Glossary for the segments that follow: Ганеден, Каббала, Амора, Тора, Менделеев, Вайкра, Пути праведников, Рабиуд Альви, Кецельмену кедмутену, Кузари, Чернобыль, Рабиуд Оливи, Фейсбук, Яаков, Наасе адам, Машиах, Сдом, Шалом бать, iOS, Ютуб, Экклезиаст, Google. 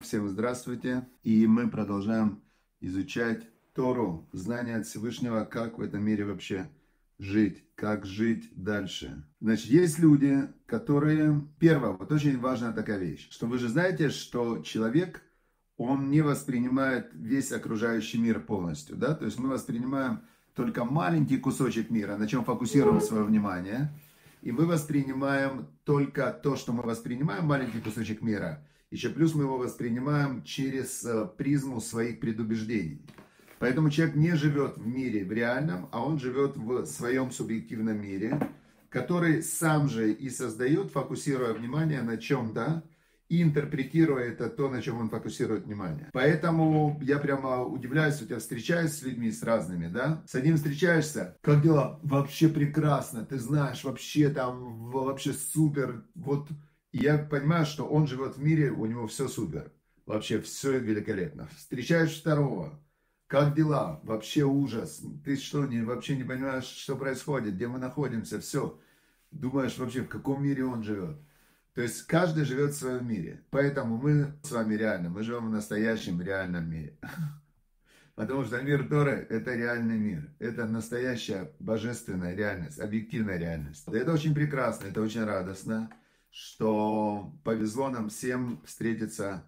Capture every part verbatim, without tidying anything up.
Всем здравствуйте! И мы продолжаем изучать Тору, знание от Всевышнего, как в этом мире вообще жить, как жить дальше. Значит, есть люди, которые... Первое, вот очень важная такая вещь, что вы же знаете, что человек, он не воспринимает весь окружающий мир полностью, да? То есть мы воспринимаем только маленький кусочек мира, на чем фокусируем свое внимание, и мы воспринимаем только то, что мы воспринимаем, маленький кусочек мира. Еще плюс мы его воспринимаем через призму своих предубеждений. Поэтому человек не живет в мире, в реальном, а он живет в своем субъективном мире, который сам же и создает, фокусируя внимание на чем-то, и интерпретируя это то, на чем он фокусирует внимание. Поэтому я прямо удивляюсь, у тебя встречаюсь с людьми, с разными, да? С одним встречаешься, как дела? Вообще прекрасно, ты знаешь, вообще там, вообще супер, вот... И я понимаю, что он живет в мире, у него все супер. Вообще все великолепно. Встречаешь второго. Как дела? Вообще ужас. Ты что, не, вообще не понимаешь, что происходит, где мы находимся, все. Думаешь вообще, в каком мире он живет. То есть каждый живет в своем мире. Поэтому мы с вами реально, мы живем в настоящем реальном мире. Потому что мир Торы – это реальный мир. Это настоящая божественная реальность, объективная реальность. Это очень прекрасно, это очень радостно, что повезло нам всем встретиться,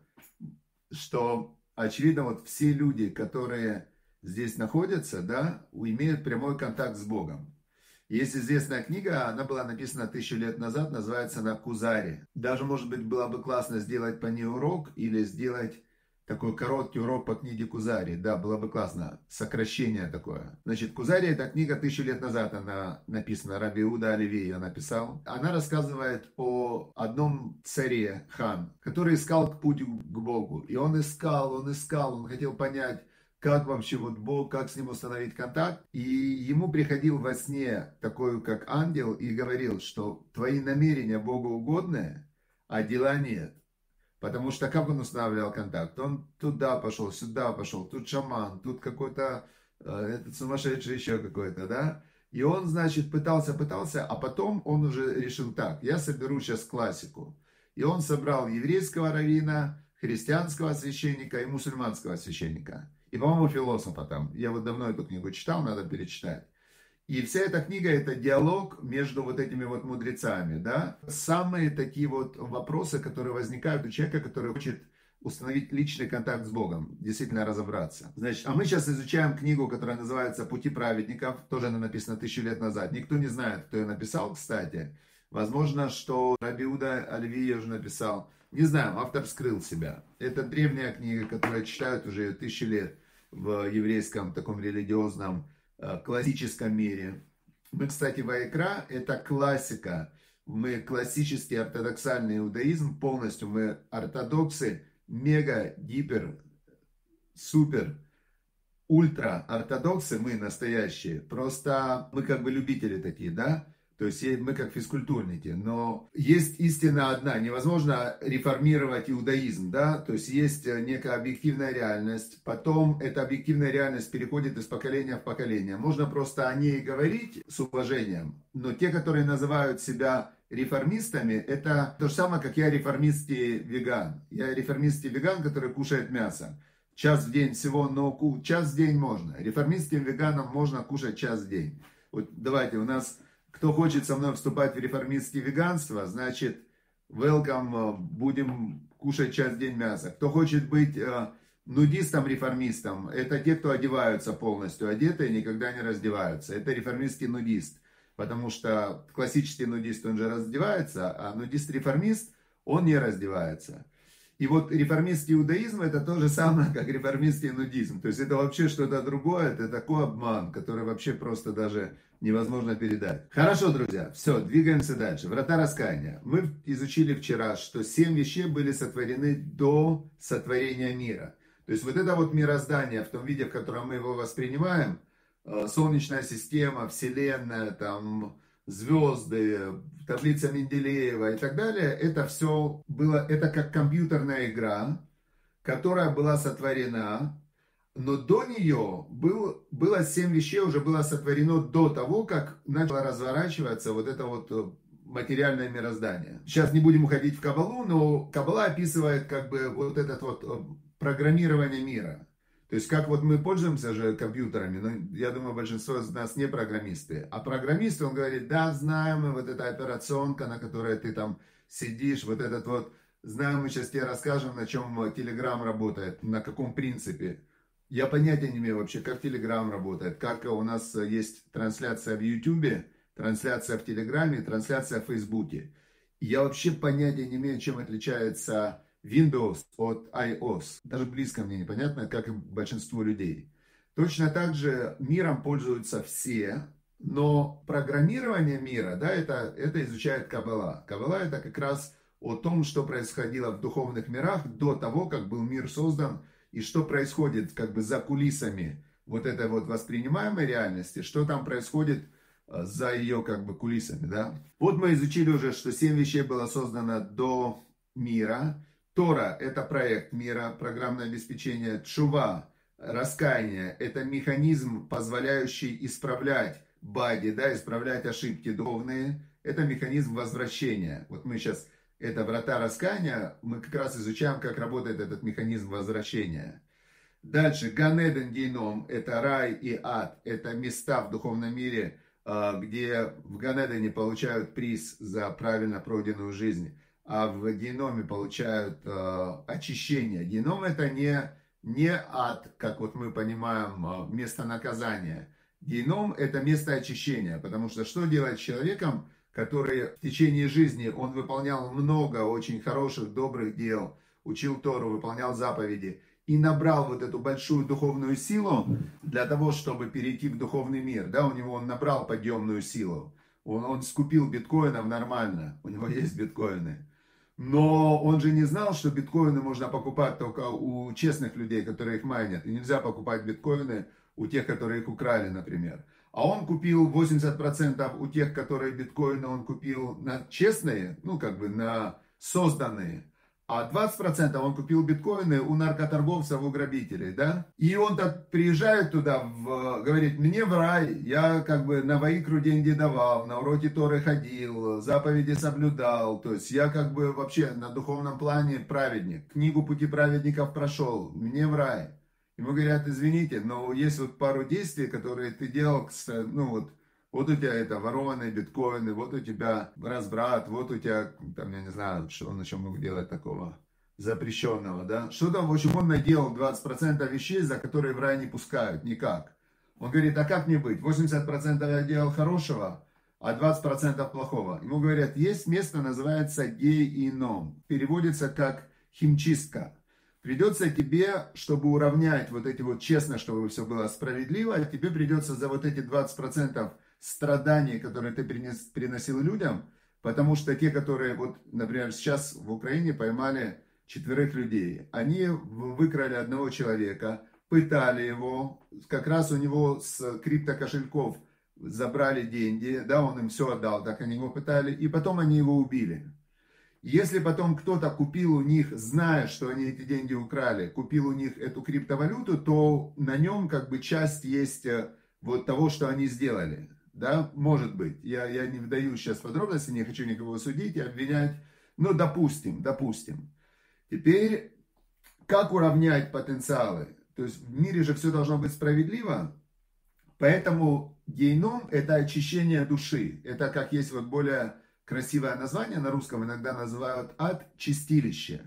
что, очевидно, вот все люди, которые здесь находятся, да, имеют прямой контакт с Богом. Есть известная книга, она была написана тысячу лет назад, называется она «Кузари». Даже, может быть, было бы классно сделать по ней урок или сделать такой короткий урок по книге Кузари. Да, было бы классно, сокращение такое. Значит, Кузари – это книга тысячу лет назад, она написана, Рабиуда Оливи ее написал. Она рассказывает о одном царе, хан, который искал путь к Богу. И он искал, он искал, он хотел понять, как вообще вот Бог, как с ним установить контакт. И ему приходил во сне такой, как ангел, и говорил, что твои намерения Богу угодны, а дела нет. Потому что как он устанавливал контакт? Он туда пошел, сюда пошел, тут шаман, тут какой-то э, сумасшедший еще какой-то, да? И он, значит, пытался, пытался, а потом он уже решил так, я соберу сейчас классику. И он собрал еврейского раввина, христианского священника и мусульманского священника. И, по-моему, философа там. Я вот давно эту книгу читал, надо перечитать. И вся эта книга – это диалог между вот этими вот мудрецами, да? Самые такие вот вопросы, которые возникают у человека, который хочет установить личный контакт с Богом, действительно разобраться. Значит, а мы сейчас изучаем книгу, которая называется «Пути праведников». Тоже она написана тысячу лет назад. Никто не знает, кто ее написал, кстати. Возможно, что Рабиуда Альви ее уже написал. Не знаю, автор скрыл себя. Это древняя книга, которую читают уже тысячи лет в еврейском таком религиозном классическом мире. Мы, кстати, Вайкра – это классика. Мы классический ортодоксальный иудаизм, полностью мы ортодоксы, мега, гипер, супер, ультра ортодоксы, мы настоящие. Просто мы как бы любители такие, да? То есть мы как физкультурники. Но есть истина одна. Невозможно реформировать иудаизм, да? То есть есть некая объективная реальность. Потом эта объективная реальность переходит из поколения в поколение. Можно просто о ней говорить с уважением. Но те, которые называют себя реформистами, это то же самое, как я реформистский веган. Я реформистский веган, который кушает мясо. Час в день всего, но ку... час в день можно. Реформистским веганам можно кушать час в день. Вот давайте у нас... Кто хочет со мной вступать в реформистское веганство, значит, welcome, будем кушать час в день мяса. Кто хочет быть э, нудистом-реформистом, это те, кто одеваются полностью, одеты и никогда не раздеваются. Это реформистский нудист, потому что классический нудист, он же раздевается, а нудист-реформист, он не раздевается. И вот реформистский иудаизм, это то же самое, как реформистский нудизм. То есть это вообще что-то другое, это такой обман, который вообще просто даже невозможно передать. Хорошо, друзья, все, двигаемся дальше. Врата раскаяния. Мы изучили вчера, что семь вещей были сотворены до сотворения мира. То есть вот это вот мироздание, в том виде, в котором мы его воспринимаем, солнечная система, вселенная, там... звезды, таблица Менделеева и так далее, это все было, это как компьютерная игра, которая была сотворена, но до нее был, было семь вещей, уже было сотворено до того, как начало разворачиваться вот это вот материальное мироздание. Сейчас не будем уходить в Каббалу, но Каббала описывает как бы вот это вот программирование мира. То есть как вот мы пользуемся же компьютерами, но я думаю, большинство из нас не программисты. А программисты, он говорит, да, знаем мы вот эта операционка, на которой ты там сидишь, вот этот вот, знаем, мы сейчас тебе расскажем, на чем Telegram работает, на каком принципе. Я понятия не имею вообще, как Telegram работает, как у нас есть трансляция в Ютубе, трансляция в Телеграме, трансляция в Фейсбуке. Я вообще понятия не имею, чем отличается Windows от iOS. Даже близко мне непонятно, как и большинству людей. Точно так же миром пользуются все, но программирование мира, да, это, это изучает Каббала. Каббала — это как раз о том, что происходило в духовных мирах до того, как был мир создан, и что происходит как бы за кулисами вот этой вот воспринимаемой реальности, что там происходит за ее как бы кулисами, да. Вот мы изучили уже, что семь вещей было создано до мира. Тора – это проект мира, программное обеспечение. Тшува – раскаяние, это механизм, позволяющий исправлять баги, да, исправлять ошибки духовные. Это механизм возвращения. Вот мы сейчас, это врата раскаяния, мы как раз изучаем, как работает этот механизм возвращения. Дальше, Ганеден, Гейном – это рай и ад, это места в духовном мире, где в Ганедене получают приз за правильно пройденную жизнь, а в геноме получают э, очищение. Геном — это не, не ад, как вот мы понимаем, место наказания. Геном — это место очищения, потому что что делать с человеком, который в течение жизни, он выполнял много очень хороших, добрых дел, учил Тору, выполнял заповеди, и набрал вот эту большую духовную силу для того, чтобы перейти в духовный мир. Да, у него он набрал подъемную силу. Он, он скупил биткоинов нормально, у него есть биткоины. Но он же не знал, что биткоины можно покупать только у честных людей, которые их майнят. И нельзя покупать биткоины у тех, которые их украли, например. А он купил восемьдесят процентов у тех, которые биткоины он купил на честные, ну как бы на созданные. А двадцать процентов он купил биткоины у наркоторговцев, у грабителей, да? И он так приезжает туда, в, говорит, мне в рай, я как бы на Вайкру деньги давал, на уроки Торы ходил, заповеди соблюдал, то есть я как бы вообще на духовном плане праведник, книгу «Пути праведников» прошел, мне в рай. Ему говорят, извините, но есть вот пару действий, которые ты делал, ну вот, вот у тебя это ворованные биткоины, вот у тебя разбрат, вот у тебя, там, я не знаю, что он еще мог делать такого запрещенного, да. Что там, в общем, он наделал двадцать процентов вещей, за которые в рай не пускают, никак. Он говорит, а как мне быть, восемьдесят процентов я делал хорошего, а двадцать процентов плохого. Ему говорят, есть место, называется гейном, переводится как химчистка. Придется тебе, чтобы уравнять вот эти вот честно, чтобы все было справедливо, тебе придется за вот эти двадцать процентов страданий, которые ты принес, приносил людям, потому что те, которые, вот, например, сейчас в Украине поймали четверых людей, они выкрали одного человека, пытали его, как раз у него с криптокошельков забрали деньги, да, он им все отдал, так они его пытали, и потом они его убили. Если потом кто-то купил у них, зная, что они эти деньги украли, купил у них эту криптовалюту, то на нем как бы часть есть вот того, что они сделали. Да, может быть. Я, я не вдаю сейчас подробности, не хочу никого судить и обвинять. Но допустим, допустим. Теперь, как уравнять потенциалы? То есть в мире же все должно быть справедливо. Поэтому гейном – это очищение души. Это как есть вот более... красивое название на русском, иногда называют ад, чистилище.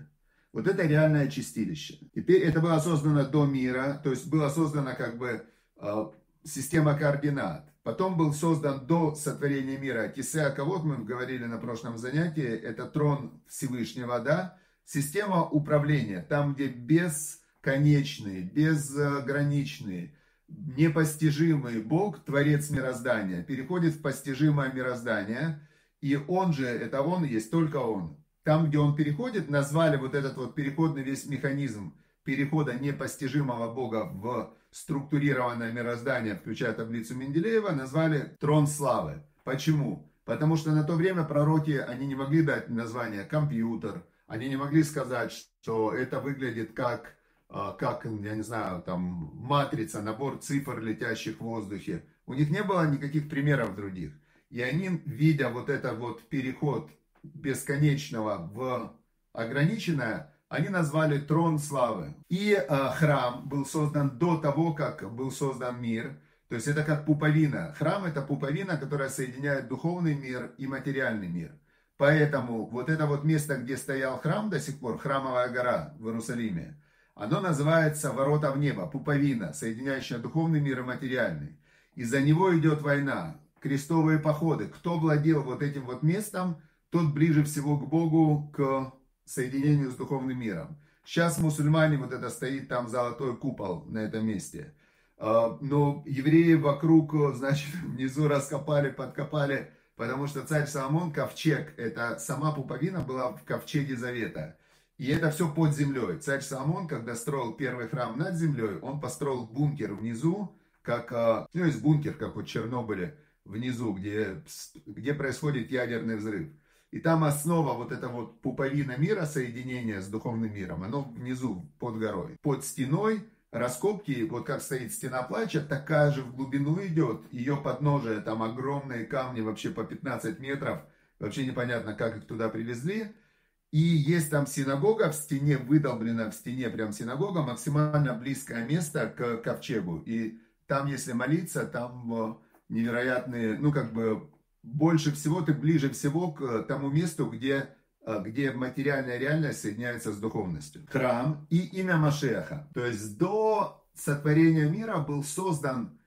Вот это реальное чистилище. Теперь это было создано до мира, то есть была создана как бы э, система координат. Потом был создан до сотворения мира Яаков, вот мы говорили на прошлом занятии, это трон Всевышнего, да? Система управления, там где бесконечные, безграничные, непостижимый Бог, творец мироздания, переходит в постижимое мироздание. И он же, это он, есть только он. Там, где он переходит, назвали вот этот вот переходный весь механизм перехода непостижимого Бога в структурированное мироздание, включая таблицу Менделеева, назвали трон славы. Почему? Потому что на то время пророки, они не могли дать название компьютер, они не могли сказать, что это выглядит как, как, я не знаю, там, матрица, набор цифр, летящих в воздухе. У них не было никаких примеров других. И они, видя вот этот вот переход бесконечного в ограниченное, они назвали трон славы. И э, храм был создан до того, как был создан мир. То есть это как пуповина. Храм — это пуповина, которая соединяет духовный мир и материальный мир. Поэтому вот это вот место, где стоял храм до сих пор, храмовая гора в Иерусалиме, оно называется ворота в небо, пуповина, соединяющая духовный мир и материальный. Из-за него идет война, крестовые походы. Кто владел вот этим вот местом, тот ближе всего к Богу, к соединению с духовным миром. Сейчас мусульмане, вот это стоит там золотой купол на этом месте. Но евреи вокруг, значит, внизу раскопали, подкопали, потому что царь Соломон, ковчег, это сама пуповина была в ковчеге завета. И это все под землей. Царь Соломон, когда строил первый храм над землей, он построил бункер внизу, как, ну, есть бункер, как у Чернобыля, внизу, где, где происходит ядерный взрыв. И там основа, вот эта вот пуповина мира, соединение с духовным миром, оно внизу, под горой. Под стеной раскопки, вот как стоит стена плача, такая же в глубину идет. Ее подножие, там огромные камни, вообще по пятнадцать метров. Вообще непонятно, как их туда привезли. И есть там синагога в стене, выдолблена в стене прям синагога, максимально близкое место к ковчегу. И там, если молиться, там невероятные, ну как бы больше всего, ты ближе всего к тому месту, где, где материальная реальность соединяется с духовностью. Храм и имя Машиаха. То есть до сотворения мира был создан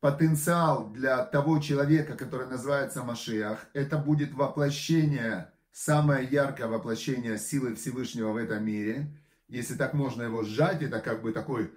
потенциал для того человека, который называется Машиах. Это будет воплощение, самое яркое воплощение силы Всевышнего в этом мире. Если так можно его сжать, это как бы такой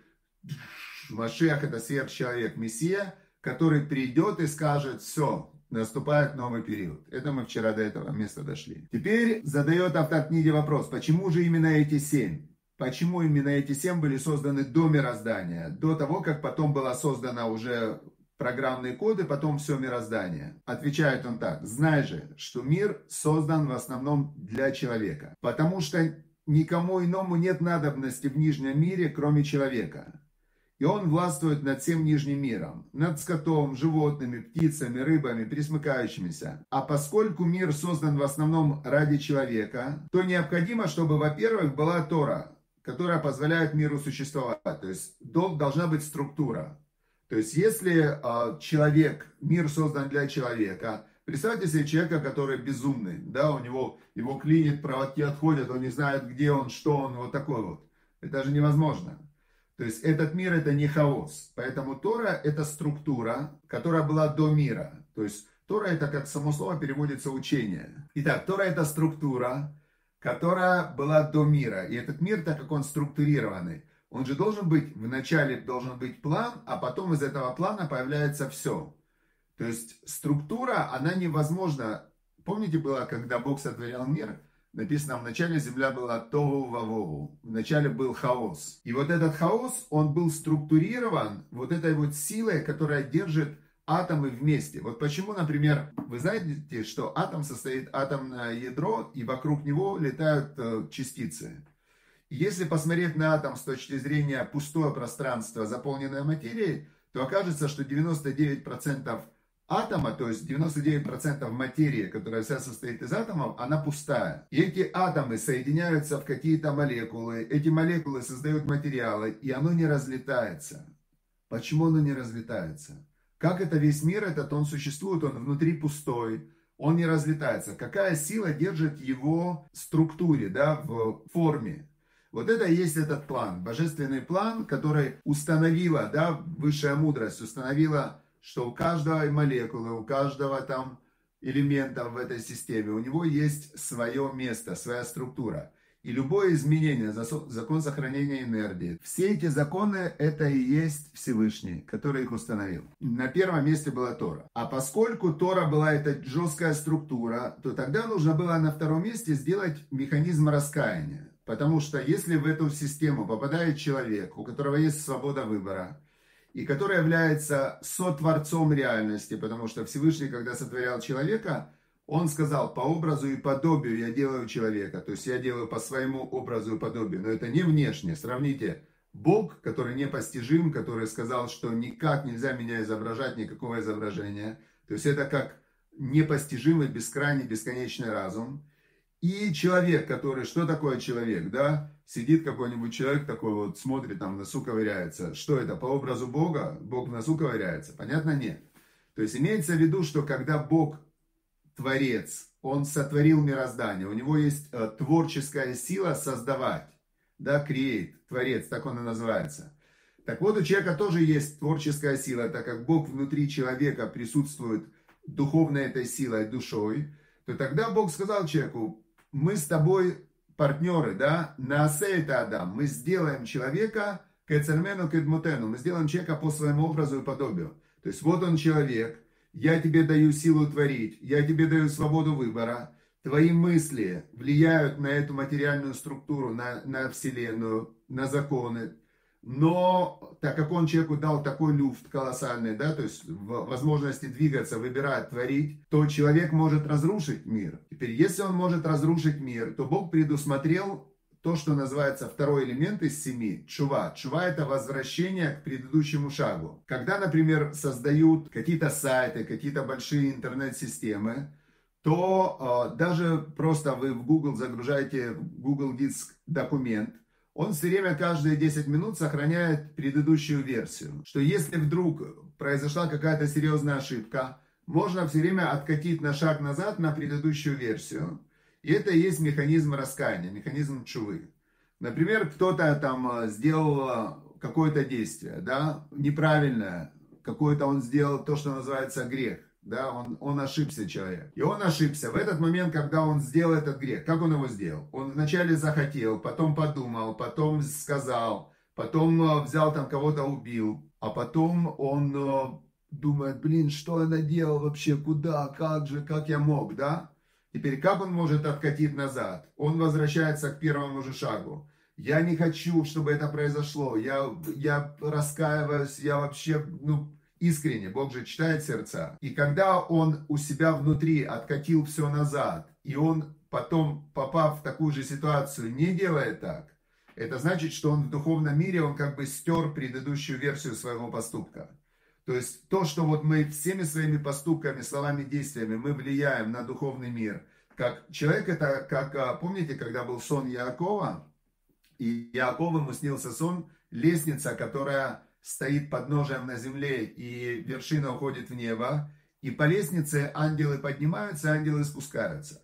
Машиах, это сверхчеловек, Мессия, который придет и скажет: все, наступает новый период. Это мы вчера до этого места дошли. Теперь задает автор книги вопрос, почему же именно эти семь? Почему именно эти семь были созданы до мироздания, до того, как потом была создана уже программные коды, потом все мироздание? Отвечает он так: знай же, что мир создан в основном для человека, потому что никому иному нет надобности в нижнем мире, кроме человека. И он властвует над всем нижним миром, над скотом, животными, птицами, рыбами, пресмыкающимися. А поскольку мир создан в основном ради человека, то необходимо, чтобы, во-первых, была Тора, которая позволяет миру существовать. То есть должна быть структура. То есть если человек, мир создан для человека, представьте себе человека, который безумный, да, у него, его клинит, проводки отходят, он не знает, где он, что он, вот такой вот. Это же невозможно. То есть этот мир — это не хаос. Поэтому Тора — это структура, которая была до мира. То есть Тора — это, как само слово, переводится учение. Итак, Тора — это структура, которая была до мира. И этот мир, так как он структурированный, он же должен быть, вначале должен быть план, а потом из этого плана появляется все. То есть структура, она невозможна. Помните, было, когда Бог сотворял мир? Написано: в начале земля была тоу-вавову, в начале был хаос. И вот этот хаос, он был структурирован вот этой вот силой, которая держит атомы вместе. Вот почему, например, вы знаете, что атом состоит, атомное ядро, и вокруг него летают частицы. Если посмотреть на атом с точки зрения пустое пространство, заполненное материей, то окажется, что девяносто девять процентов атома, то есть девяносто девять процентов материи, которая вся состоит из атомов, она пустая. И эти атомы соединяются в какие-то молекулы, эти молекулы создают материалы, и оно не разлетается. Почему оно не разлетается? Как это весь мир этот, он существует, он внутри пустой, он не разлетается. Какая сила держит его в структуре, да, в форме? Вот это и есть этот план, божественный план, который установила, да, высшая мудрость установила, что у каждой молекулы, у каждого там элемента в этой системе, у него есть свое место, своя структура. И любое изменение, закон сохранения энергии, все эти законы — это и есть Всевышний, который их установил. На первом месте была Тора. А поскольку Тора была эта жесткая структура, то тогда нужно было на втором месте сделать механизм раскаяния. Потому что если в эту систему попадает человек, у которого есть свобода выбора, и который является сотворцом реальности, потому что Всевышний, когда сотворял человека, он сказал: по образу и подобию я делаю человека, то есть я делаю по своему образу и подобию, но это не внешне. Сравните Бог, который непостижим, который сказал, что никак нельзя меня изображать, никакого изображения, то есть это как непостижимый, бескрайний, бесконечный разум. И человек, который... Что такое человек, да? Сидит какой-нибудь человек такой вот, смотрит, там в носу ковыряется. Что это? По образу Бога? Бог в носу ковыряется? Понятно? Нет. То есть имеется в виду, что когда Бог творец, он сотворил мироздание, у него есть э, творческая сила создавать, да, create, творец, так он и называется. Так вот, у человека тоже есть творческая сила, так как Бог внутри человека присутствует духовной этой силой, душой, то тогда Бог сказал человеку: мы с тобой партнеры, да, наасе это Адам, мы сделаем человека кецельмену кедмутену, мы сделаем человека по своему образу и подобию. То есть вот он человек, я тебе даю силу творить, я тебе даю свободу выбора, твои мысли влияют на эту материальную структуру, на, на Вселенную, на законы, но так как он человеку дал такой люфт колоссальный, да, то есть возможности двигаться, выбирать, творить, то человек может разрушить мир. Теперь, если он может разрушить мир, то Бог предусмотрел то, что называется второй элемент из семи, тшува. Тшува – это возвращение к предыдущему шагу. Когда, например, создают какие-то сайты, какие-то большие интернет-системы, то э, даже просто вы в Google загружаете в Google Диск документ, он все время, каждые десять минут сохраняет предыдущую версию. Что если вдруг произошла какая-то серьезная ошибка, можно все время откатить на шаг назад на предыдущую версию. И это и есть механизм раскаяния, механизм тшувы. Например, кто-то там сделал какое-то действие, да, неправильное, какое-то он сделал то, что называется грех, да, он, он ошибся, человек. И он ошибся в этот момент, когда он сделал этот грех. Как он его сделал? Он вначале захотел, потом подумал, потом сказал, потом взял там кого-то, убил, а потом он думает: блин, что я наделал вообще, куда, как же, как я мог, да? Теперь как он может откатить назад? Он возвращается к первому же шагу. Я не хочу, чтобы это произошло. Я, я раскаиваюсь, я вообще, ну, искренне. Бог же читает сердца. И когда он у себя внутри откатил все назад, и он потом, попав в такую же ситуацию, не делает так, это значит, что он в духовном мире, он как бы стер предыдущую версию своего поступка. То есть то, что вот мы всеми своими поступками, словами, действиями мы влияем на духовный мир. Как человек, это как, помните, когда был сон Яакова, и Яакову ему снился сон, лестница, которая стоит под ножем на земле, и вершина уходит в небо, и по лестнице ангелы поднимаются, ангелы спускаются.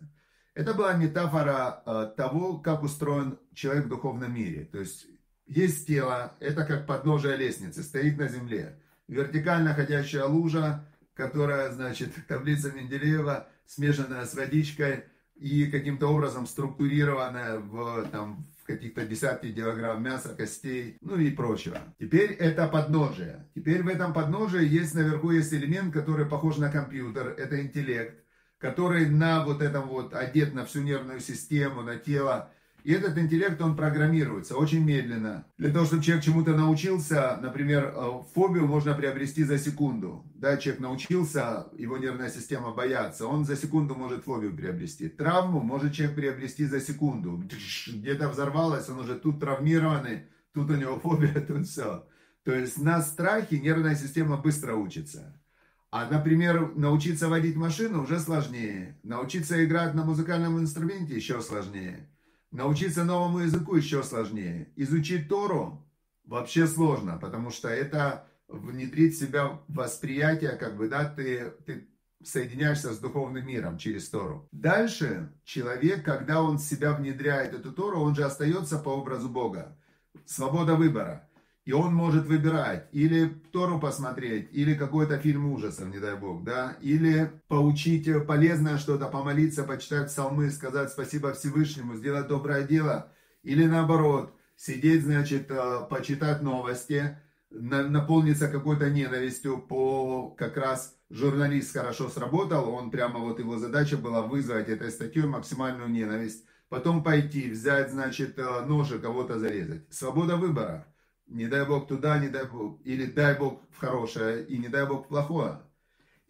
Это была метафора того, как устроен человек в духовном мире. То есть есть тело, это как подножие лестницы, стоит на земле. Вертикально ходящая лужа, которая, значит, таблица Менделеева, смешанная с водичкой и каким-то образом структурированная в, там, в каких-то десятки килограмм мяса, костей, ну и прочего. Теперь это подножие. Теперь в этом подножии есть, наверху есть элемент, который похож на компьютер, это интеллект, который на вот этом вот одет на всю нервную систему, на тело. И этот интеллект, он программируется очень медленно. Для того, чтобы человек чему-то научился, например, фобию можно приобрести за секунду. Да, человек научился, его нервная система боится, он за секунду может фобию приобрести. Травму может человек приобрести за секунду. Где-то взорвалось, он уже тут травмированный, тут у него фобия, тут все. То есть на страхе нервная система быстро учится. А, например, научиться водить машину уже сложнее. Научиться играть на музыкальном инструменте еще сложнее. Научиться новому языку еще сложнее. Изучить Тору вообще сложно, потому что это внедрить в себя восприятие, как бы, да, ты, ты соединяешься с духовным миром через Тору. Дальше человек, когда он в себя внедряет эту Тору, он же остается по образу Бога. Свобода выбора. И он может выбирать или Тору посмотреть, или какой-то фильм ужасов, не дай бог, да, или поучить полезное что-то, помолиться, почитать псалмы, сказать спасибо Всевышнему, сделать доброе дело, или наоборот, сидеть, значит, почитать новости, наполниться какой-то ненавистью по как раз журналист хорошо сработал, он прямо вот его задача была вызвать этой статьей максимальную ненависть, потом пойти, взять, значит, нож и кого-то зарезать. Свобода выбора. Не дай Бог туда, не дай Бог, или дай Бог в хорошее, и не дай Бог в плохое.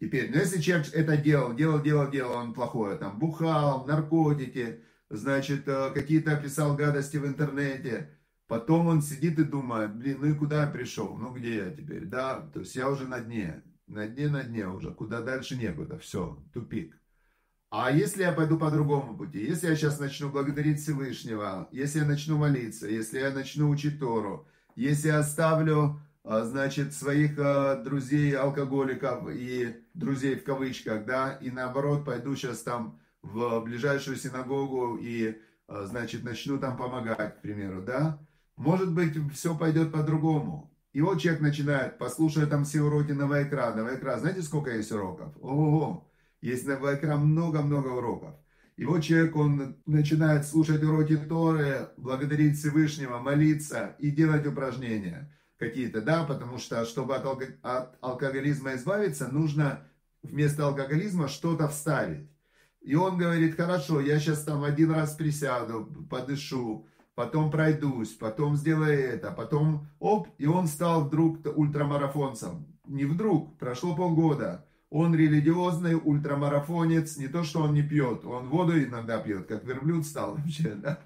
Теперь, ну, если человек это делал, делал, делал, делал, он плохое, там, бухал, наркотики, значит, какие-то писал гадости в интернете, потом он сидит и думает: блин, ну и куда я пришел, ну где я теперь, да, то есть я уже на дне, На дне, на дне уже. Куда дальше некуда. Все, тупик. А если я пойду по другому пути? Если я сейчас начну благодарить Всевышнего? Если я начну молиться? Если я начну учить Тору? Если я оставлю, значит, своих друзей-алкоголиков и друзей в кавычках, да? И наоборот, пойду сейчас там в ближайшую синагогу и, значит, начну там помогать, к примеру, да? Может быть, все пойдет по-другому. И вот человек начинает, послушая там все уроки на Вайкра. На Вайкра, знаете, сколько есть уроков? Ого! Есть на Вайкра много-много уроков. И вот человек, он начинает слушать уроки Торы, благодарить Всевышнего, молиться и делать упражнения какие-то, да? Потому что, чтобы от, алко... от алкоголизма избавиться, нужно вместо алкоголизма что-то вставить. И он говорит, хорошо, я сейчас там один раз присяду, подышу, потом пройдусь, потом сделаю это, потом оп, и он стал вдруг ультрамарафонцем. Не вдруг, прошло полгода. Он религиозный ультрамарафонец, не то, что он не пьет, он воду иногда пьет, как верблюд стал вообще, да?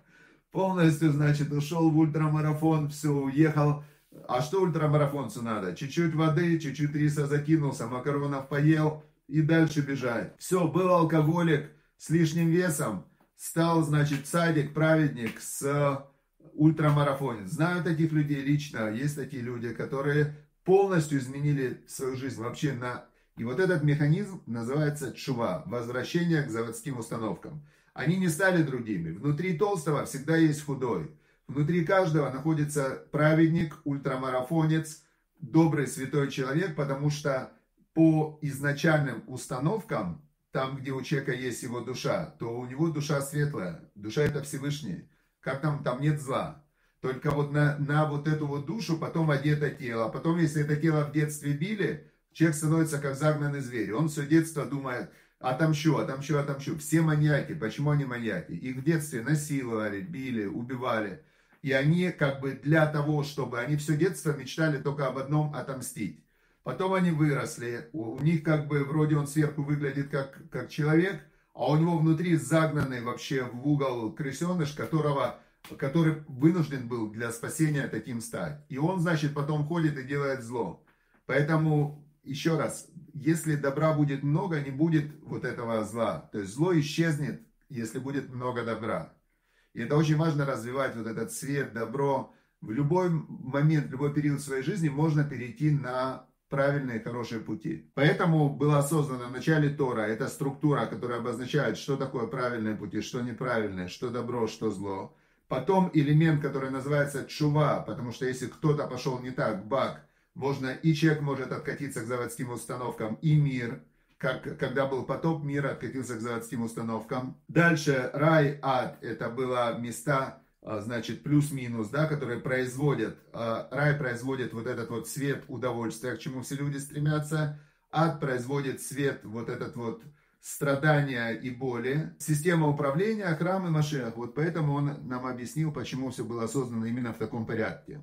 Полностью, значит, ушел в ультрамарафон, все, уехал. А что ультрамарафонцу надо? Чуть-чуть воды, чуть-чуть риса закинулся, макаронов поел и дальше бежать. Все, был алкоголик с лишним весом. Стал, значит, цадик, праведник с ультрамарафонец. Знаю таких людей лично. Есть такие люди, которые полностью изменили свою жизнь вообще на... И вот этот механизм называется тшува. Возвращение к заводским установкам. Они не стали другими. Внутри толстого всегда есть худой. Внутри каждого находится праведник, ультрамарафонец, добрый, святой человек. Потому что по изначальным установкам, там, где у человека есть его душа, то у него душа светлая. Душа — это Всевышний. Как там, там нет зла. Только вот на, на вот эту вот душу потом одето тело. Потом, если это тело в детстве били, человек становится как загнанный зверь. Он все детство думает, отомщу, отомщу, отомщу. Все маньяки. Почему они маньяки? Их в детстве насиловали, били, убивали. И они как бы для того, чтобы... Они все детство мечтали только об одном — отомстить. Потом они выросли, у них как бы вроде он сверху выглядит как, как человек, а у него внутри загнанный вообще в угол крысеныш, которого, который вынужден был для спасения таким стать. И он, значит, потом ходит и делает зло. Поэтому, еще раз, если добра будет много, не будет вот этого зла. То есть зло исчезнет, если будет много добра. И это очень важно развивать вот этот свет, добро. В любой момент, в любой период своей жизни можно перейти на... правильные, хорошие пути. Поэтому была создана в начале Тора эта структура, которая обозначает, что такое правильные пути, что неправильные, что добро, что зло. Потом элемент, который называется тшува, потому что если кто-то пошел не так, баг, можно и человек может откатиться к заводским установкам, и мир, как когда был потоп, мир откатился к заводским установкам. Дальше рай, ад, это было места, значит, плюс-минус, да, которые производят, рай производит вот этот вот свет удовольствия, к чему все люди стремятся, ад производит свет вот этот вот страдания и боли, система управления, храм и Машиах, вот поэтому он нам объяснил, почему все было создано именно в таком порядке.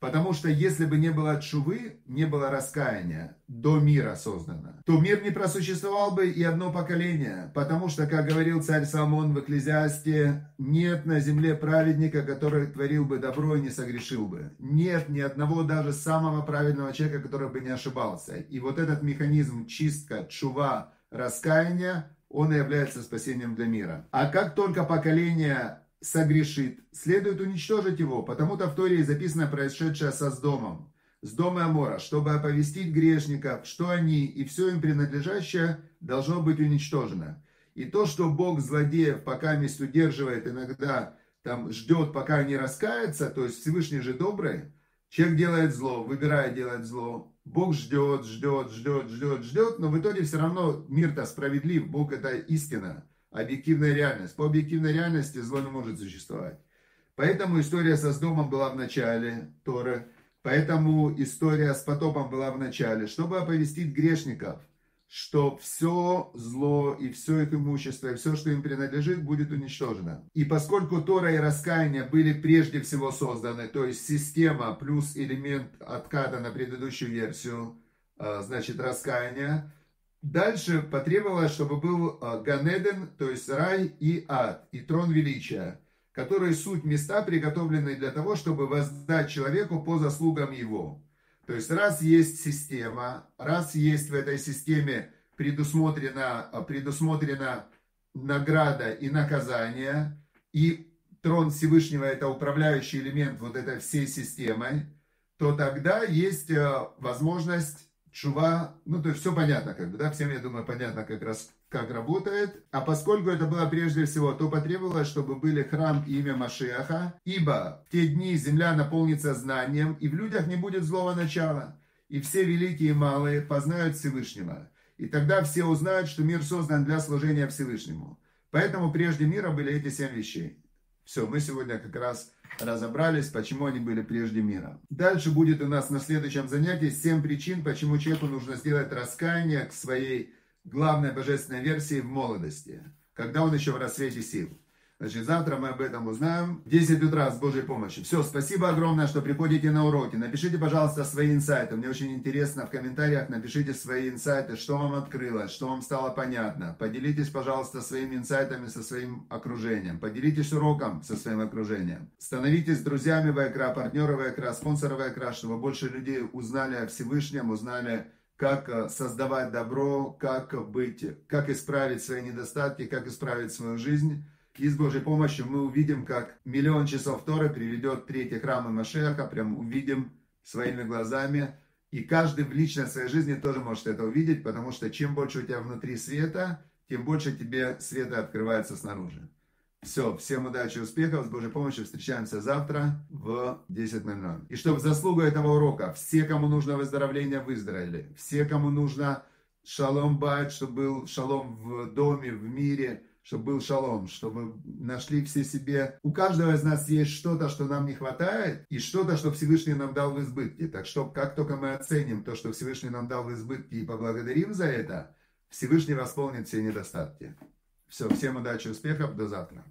Потому что если бы не было тшувы, не было раскаяния, до мира создано, то мир не просуществовал бы и одно поколение. Потому что, как говорил царь Соломон в Экклезиасте, нет на земле праведника, который творил бы добро и не согрешил бы. Нет ни одного даже самого праведного человека, который бы не ошибался. И вот этот механизм чистка, тшува, раскаяния, он и является спасением для мира. А как только поколение... согрешит, следует уничтожить его, потому-то в Торе записано происшедшее со Сдомом, Сдом и Амора, чтобы оповестить грешников, что они и все им принадлежащее должно быть уничтожено. И то, что Бог злодеев пока месть удерживает, иногда там ждет, пока они раскаются, то есть Всевышний же добрый, человек делает зло, выбирая делать зло, Бог ждет, ждет, ждет, ждет, ждет, но в итоге все равно мир-то справедлив, Бог — это истина. Объективная реальность. По объективной реальности зло не может существовать. Поэтому история со Сдомом была в начале Торы. Поэтому история с потопом была в начале. Чтобы оповестить грешников, что все зло и все их имущество, и все, что им принадлежит, будет уничтожено. И поскольку Тора и раскаяние были прежде всего созданы, то есть система плюс элемент отката на предыдущую версию, значит, раскаяния, дальше потребовалось, чтобы был Ганеден, то есть рай и ад, и трон величия, которые суть места, приготовленные для того, чтобы воздать человеку по заслугам его. То есть раз есть система, раз есть в этой системе предусмотрена, предусмотрена награда и наказание, и трон Всевышнего – это управляющий элемент вот этой всей системы, то тогда есть возможность тшува, ну, то есть все понятно, как бы, да, всем, я думаю, понятно как раз, как работает. А поскольку это было прежде всего, то потребовалось, чтобы были храм и имя Машиаха, ибо в те дни земля наполнится знанием, и в людях не будет злого начала, и все великие и малые познают Всевышнего. И тогда все узнают, что мир создан для служения Всевышнему. Поэтому прежде мира были эти семь вещей. Все, мы сегодня как раз разобрались, почему они были прежде мира. Дальше будет у нас на следующем занятии семь причин, почему человеку нужно сделать раскаяние к своей главной божественной версии в молодости, когда он еще в рассвете сил. Значит, завтра мы об этом узнаем в десять утра с Божьей помощью. Все, спасибо огромное, что приходите на уроки. Напишите, пожалуйста, свои инсайты. Мне очень интересно в комментариях, напишите свои инсайты, что вам открылось, что вам стало понятно. Поделитесь, пожалуйста, своими инсайтами со своим окружением. Поделитесь уроком со своим окружением. Становитесь друзьями Вайкра, партнеры Вайкра, спонсоры Вайкра, чтобы больше людей узнали о Всевышнем, узнали, как создавать добро, как быть, как исправить свои недостатки, как исправить свою жизнь. И с Божьей помощью мы увидим, как миллион часов Торы приведет третий храм Машиаха, прям увидим своими глазами. И каждый в личной своей жизни тоже может это увидеть, потому что чем больше у тебя внутри света, тем больше тебе света открывается снаружи. Все, всем удачи и успехов, с Божьей помощью встречаемся завтра в десять ноль ноль. И чтобы в заслугу этого урока все, кому нужно выздоровление, выздоровели, все, кому нужно шалом бать, чтобы был шалом в доме, в мире, чтобы был шалом, чтобы нашли все себе. У каждого из нас есть что-то, что нам не хватает, и что-то, что Всевышний нам дал в избытке. Так что, как только мы оценим то, что Всевышний нам дал в избытке, и поблагодарим за это, Всевышний восполнит все недостатки. Все, всем удачи, успехов, до завтра.